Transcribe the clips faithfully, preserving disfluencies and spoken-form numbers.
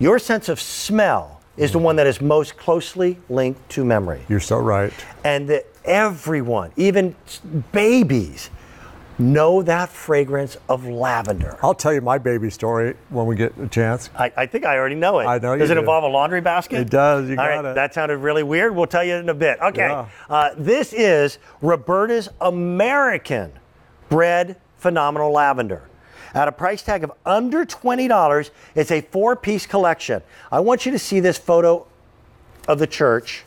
Your sense of smell is the one that is most closely linked to memory. You're so right. And that everyone, even babies, know that fragrance of lavender. I'll tell you my baby story when we get a chance. I, I think I already know it. I know you do. Does it involve a laundry basket? It does. You got it. All right, that sounded really weird. We'll tell you in a bit. Okay. Yeah. Uh, this is Roberta's American Bread Phenomenal Lavender. At a price tag of under twenty dollars, it's a four-piece collection. I want you to see this photo of the church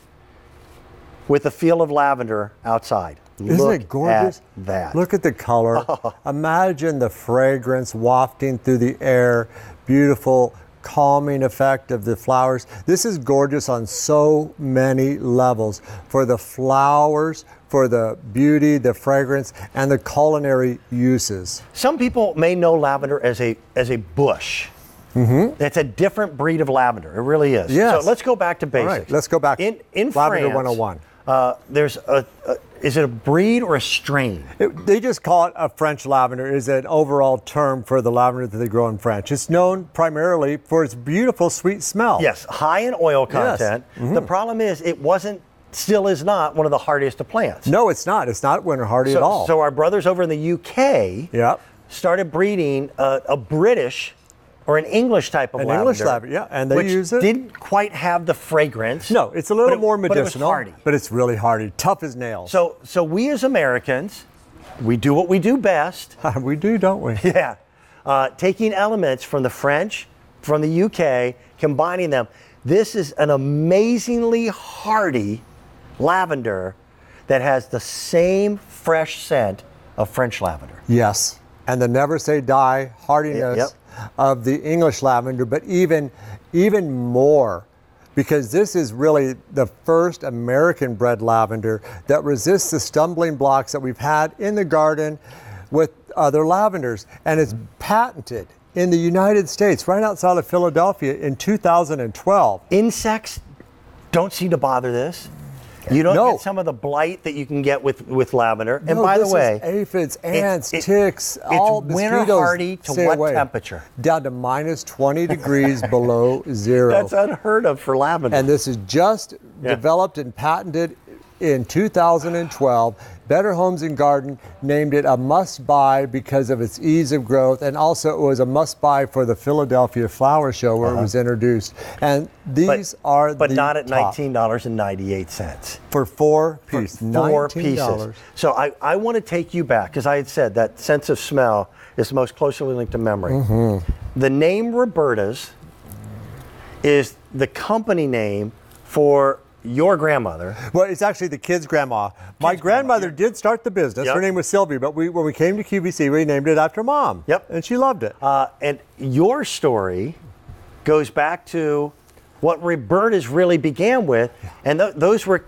with the feel of lavender outside. Isn't Look it gorgeous? At that. Look at the color. Oh. Imagine the fragrance wafting through the air, beautiful calming effect of the flowers. This is gorgeous on so many levels. For the flowers, for the beauty, the fragrance, and the culinary uses. Some people may know lavender as a as a bush. Mm-hmm. That's a different breed of lavender. It really is. Yes. So let's go back to basics. All right, let's go back. In in Lavender France, one oh one. Uh, there's a, a is it a breed or a strain? It, they just call it a French lavender. Is an overall term for the lavender that they grow in France. It's known primarily for its beautiful sweet smell. Yes, high in oil content. Yes. Mm-hmm. The problem is it wasn't, still is not, one of the hardiest of plants. No, it's not. It's not winter hardy so, at all. So our brothers over in the U K yep. started breeding a, a British or an English type of an lavender. An English lavender, yeah, and they which use it. Didn't quite have the fragrance. No, it's a little but it, more medicinal. But it was hardy. But it's really hardy, tough as nails. So, so we as Americans, we do what we do best. We do, don't we? Yeah, uh, taking elements from the French, from the U K, combining them. This is an amazingly hardy lavender that has the same fresh scent of French lavender. Yes, and the never say die hardiness. It, yep. of the English lavender, but even even more, because this is really the first American bred lavender that resists the stumbling blocks that we've had in the garden with other lavenders. And it's patented in the United States, right outside of Philadelphia in two thousand twelve. Insects don't seem to bother this. You don't no. get some of the blight that you can get with, with lavender. And no, by the way, aphids, ants, it, ticks, it, all mosquitoes. It's winter hardy to what away. temperature? Down to minus twenty degrees below zero. That's unheard of for lavender. And this is just yeah. developed and patented in two thousand twelve. Better Homes and Garden named it a must-buy because of its ease of growth, and also it was a must-buy for the Philadelphia Flower Show where uh-huh. it was introduced. And these but, are but the not at nineteen dollars and ninety-eight cents for four pieces. For four pieces. So I, I want to take you back because I had said that sense of smell is the most closely linked to memory. Mm-hmm. The name Roberta's is the company name for your grandmother. Well, it's actually the kid's grandma. Kids My grandmother grandma, yeah. did start the business. Yep. Her name was Sylvie, but we, when we came to Q V C, we named it after Mom. Yep. And she loved it. Uh, and your story goes back to what Roberta's really began with, and th- those were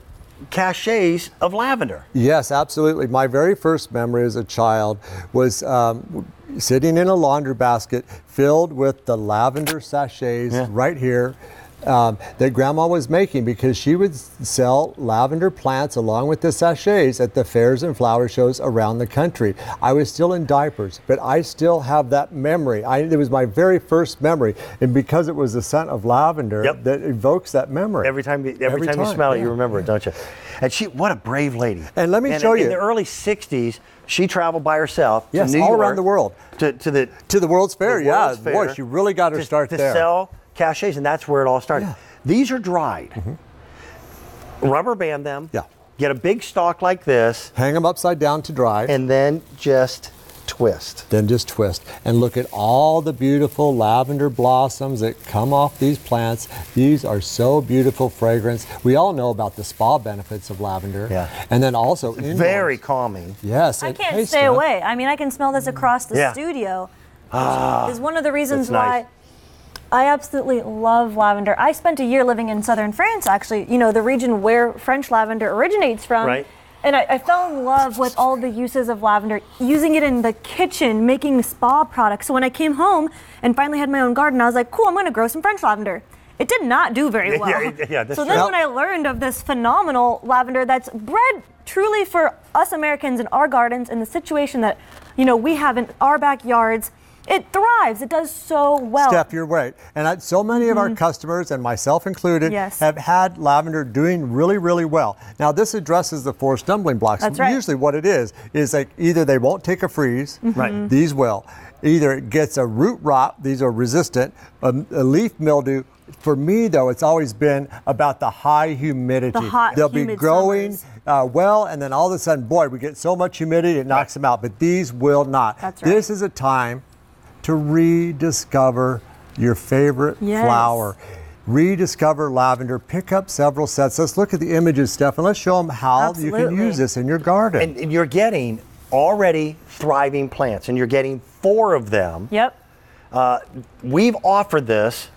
sachets of lavender. Yes, absolutely. My very first memory as a child was um, sitting in a laundry basket filled with the lavender sachets yeah. right here. Um, that Grandma was making, because she would sell lavender plants along with the sachets at the fairs and flower shows around the country. I was still in diapers, but I still have that memory. I, it was my very first memory, and because it was the scent of lavender yep. that evokes that memory. Every time, every every time, time. you smell it, yeah. you remember it, don't you? And she, what a brave lady. And let me and show in, you. In the early sixties, she traveled by herself yes, to New all York, around the world. To, to, the, to the World's Fair, the World's yeah. Fair, boy, she really got her to, start to there. Sell sachets, and that's where it all started. Yeah. These are dried. Mm-hmm. Rubber band them. Yeah. Get a big stalk like this. Hang them upside down to dry. And then just twist. Then just twist. And look at all the beautiful lavender blossoms that come off these plants. These are so beautiful fragrance. We all know about the spa benefits of lavender. Yeah. And then also indoors. Very calming. Yes. I can't stay stuff. away. I mean, I can smell this across the yeah. studio. Ah, is one of the reasons why. Nice. I absolutely love lavender. I spent a year living in southern France, actually, you know, the region where French lavender originates from. Right. And I, I fell in love with all the uses of lavender, using it in the kitchen, making spa products. So when I came home and finally had my own garden, I was like, cool, I'm going to grow some French lavender. It did not do very well. Yeah, yeah, yeah, that's so then true. When I learned of this phenomenal lavender that's bred truly for us Americans in our gardens, in the situation that, you know, we have in our backyards, It thrives. It does so well. Steph, you're right. And I, so many of mm-hmm. our customers, and myself included, yes. have had lavender doing really, really well. Now, this addresses the four stumbling blocks. That's right. Usually what it is, is like either they won't take a freeze. Mm-hmm. Right. These will. Either it gets a root rot. These are resistant. Um, a leaf mildew. For me, though, it's always been about the high humidity. The hot, They'll humid be growing uh, well, and then all of a sudden, boy, we get so much humidity, it knocks right. them out. But these will not. That's right. This is a time to rediscover your favorite yes. flower. Rediscover lavender. Pick up several sets. Let's look at the images, Steph, and let's show them how Absolutely. you can use this in your garden. And, and you're getting already thriving plants, and you're getting four of them. Yep. Uh, we've offered this,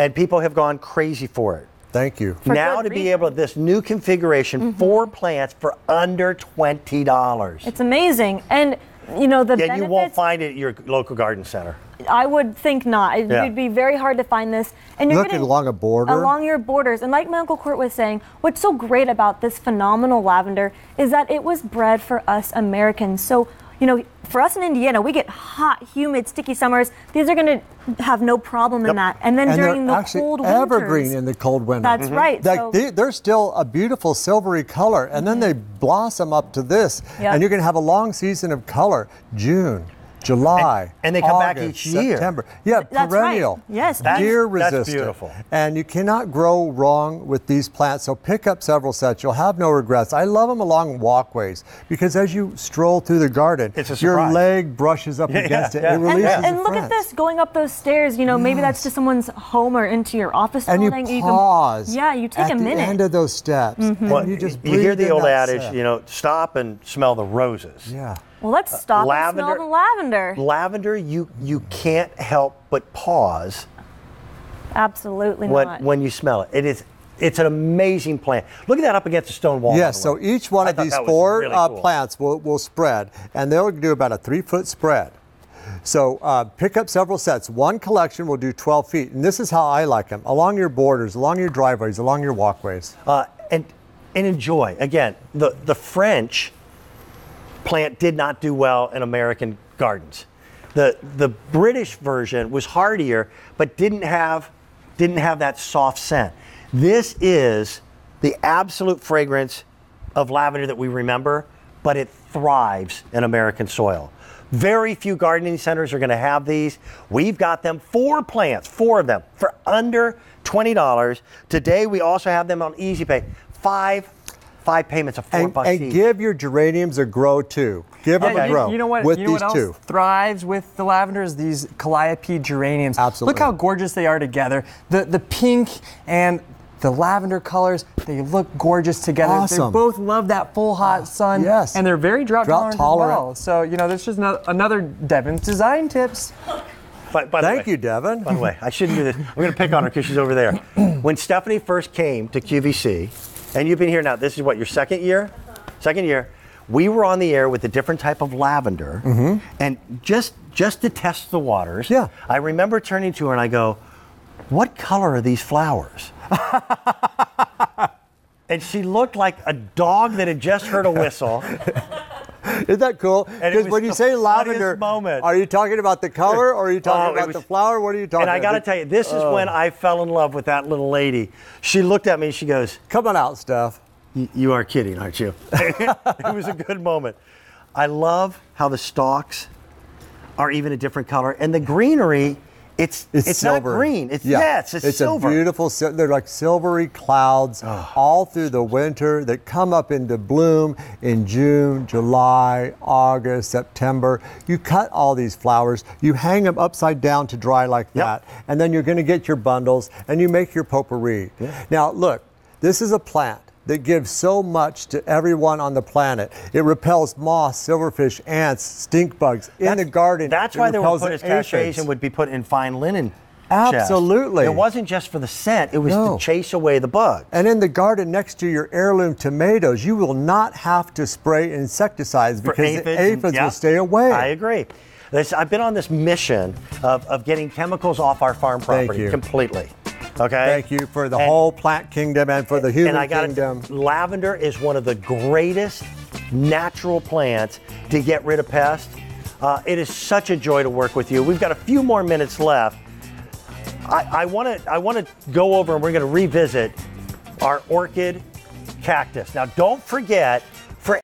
and people have gone crazy for it. Thank you. For now to reason. be able to, this new configuration, mm-hmm. four plants for under twenty dollars. It's amazing. And you know, the yeah, benefits, you won't find it at your local garden center. I would think not. It yeah. would be very hard to find this. And you're looking along a border. Along your borders. And like my Uncle Court was saying, what's so great about this phenomenal lavender is that it was bred for us Americans. So, you know, for us in Indiana, we get hot, humid, sticky summers. These are going to have no problem yep. in that. And then and during the cold winters. Evergreen in the cold winter. That's mm-hmm. right. Like so. they, they're still a beautiful silvery color. And mm-hmm. then they blossom up to this. Yep. And you're going to have a long season of color. June, July, and, and they come August, back each year. September. Yeah, that's perennial. Right. Yes, deer resistant. That's beautiful. And you cannot grow wrong with these plants. So pick up several sets. You'll have no regrets. I love them along walkways because as you stroll through the garden, it's a your leg brushes up yeah, against yeah, it. Yeah. It releases and, and look friends. at this going up those stairs. You know, maybe yes. that's to someone's home or into your office. And building. you pause. You can, yeah, you take a minute at the end of those steps. Mm-hmm. Well, and you just you hear the old adage. Step. You know, stop and smell the roses. Yeah. Well, let's stop uh, lavender, and smell the lavender. Lavender, you, you can't help but pause. Absolutely when, not. When you smell it. It is, it's an amazing plant. Look at that up against the stone wall. Yes, so each one I of these four really uh, cool. plants will, will spread, and they'll do about a three-foot spread. So uh, pick up several sets. One collection will do twelve feet, and this is how I like them, along your borders, along your driveways, along your walkways. Uh, and, and enjoy. Again, the, the French plant did not do well in American gardens. The the British version was hardier, but didn't have didn't have that soft scent. This is the absolute fragrance of lavender that we remember, but it thrives in American soil. Very few gardening centers are going to have these. We've got them, four plants, four of them, for under twenty dollars. Today we also have them on Easy Pay. Five Five payments of four and, bucks and each. Give your geraniums a grow too. Give okay. them a grow. You, you know what? With you know these what else two. thrives with the lavenders? These calliope geraniums. Absolutely. Look how gorgeous they are together. The the pink and the lavender colors, they look gorgeous together. Awesome. They both love that full hot sun. Yes. And they're very drought, drought tolerant, tolerant as well. So, you know, there's just another Devin's design tips. By, by Thank way, you, Devin. By the way, I shouldn't do this. I'm going to pick on her because she's over there. When Stephanie first came to Q V C, and you've been here now, this is what, your second year? Second year. We were on the air with a different type of lavender, mm-hmm. and just just to test the waters, yeah. I remember turning to her and I go, what color are these flowers? And she looked like a dog that had just heard a whistle. Isn't that cool? Because when you say lavender, moment. Are you talking about the color or are you talking oh, about was, the flower? What are you talking about? And I got to tell you, this is oh. when I fell in love with that little lady. She looked at me and she goes, come on out, Steph. You are kidding, aren't you? It was a good moment. I love how the stalks are even a different color. And the greenery, it's it's, it's not green. It's yeah. yes, it's, it's silver. It's a beautiful, they're like silvery clouds oh. all through the winter that come up into bloom in June, July, August, September. You cut all these flowers, you hang them upside down to dry like yep. that, and then you're going to get your bundles and you make your potpourri. Yeah. Now look, this is a plant that gives so much to everyone on the planet. It repels moths, silverfish, ants, stink bugs that's, in the garden. That's why they were put as cachets and would be put in fine linen. Absolutely. Chest. It wasn't just for the scent, it was no. to chase away the bug. And in the garden next to your heirloom tomatoes, you will not have to spray insecticides for because aphids, the aphids and, yeah, will stay away. I agree. This, I've been on this mission of, of getting chemicals off our farm property completely. Okay. Thank you for the and, whole plant kingdom and for the human and I gotta, kingdom. Lavender is one of the greatest natural plants to get rid of pests. Uh, it is such a joy to work with you. We've got a few more minutes left. I want to I want to go over and we're going to revisit our orchid cactus. Now, don't forget